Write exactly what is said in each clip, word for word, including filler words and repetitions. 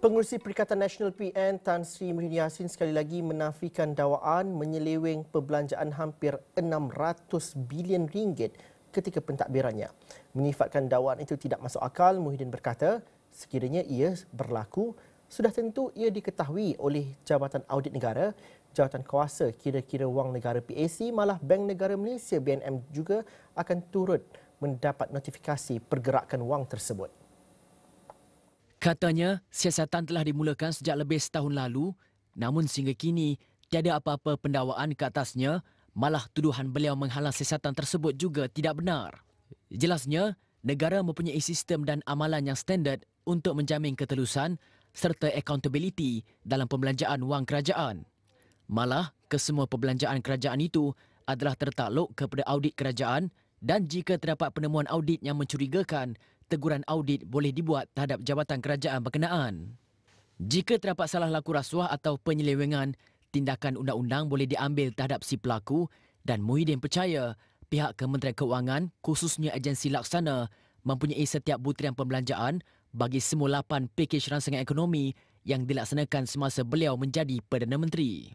Pengurusi Perikatan Nasional P N Tan Sri Muhyiddin Yassin sekali lagi menafikan dakwaan menyeleweng perbelanjaan hampir enam ratus bilion ringgit ketika pentadbirannya. Menyifatkan dakwaan itu tidak masuk akal, Muhyiddin berkata sekiranya ia berlaku, sudah tentu ia diketahui oleh Jabatan Audit Negara, Jawatankuasa Kira-Kira Wang Negara P A C, malah Bank Negara Malaysia B N M juga akan turut mendapat notifikasi pergerakan wang tersebut. Katanya, siasatan telah dimulakan sejak lebih setahun lalu, namun sehingga kini tiada apa-apa pendakwaan ke atasnya, malah tuduhan beliau menghalang siasatan tersebut juga tidak benar. Jelasnya, negara mempunyai sistem dan amalan yang standard untuk menjamin ketelusan serta accountability dalam pembelanjaan wang kerajaan. Malah, kesemua pembelanjaan kerajaan itu adalah tertakluk kepada audit kerajaan, dan jika terdapat penemuan audit yang mencurigakan, teguran audit boleh dibuat terhadap jabatan kerajaan berkenaan. Jika terdapat salah laku rasuah atau penyelewengan, tindakan undang-undang boleh diambil terhadap si pelaku, dan Muhyiddin percaya pihak Kementerian Kewangan, khususnya agensi laksana, mempunyai setiap butiran pembelanjaan bagi semua lapan pakej rangsangan ekonomi yang dilaksanakan semasa beliau menjadi Perdana Menteri.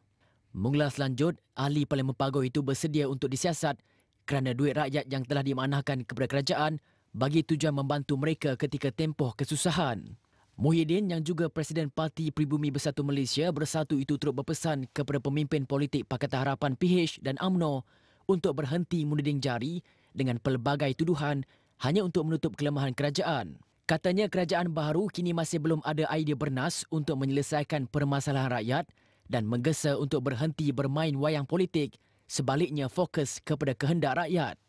Mengulas lanjut, ahli Parlimen Pagoh itu bersedia untuk disiasat kerana duit rakyat yang telah dimanahkan kepada kerajaan bagi tujuan membantu mereka ketika tempoh kesusahan. Muhyiddin yang juga Presiden Parti Pribumi Bersatu Malaysia Bersatu itu turut berpesan kepada pemimpin politik Pakatan Harapan P H dan UMNO untuk berhenti menuding jari dengan pelbagai tuduhan hanya untuk menutup kelemahan kerajaan. Katanya kerajaan baru kini masih belum ada idea bernas untuk menyelesaikan permasalahan rakyat dan menggesa untuk berhenti bermain wayang politik, sebaliknya fokus kepada kehendak rakyat.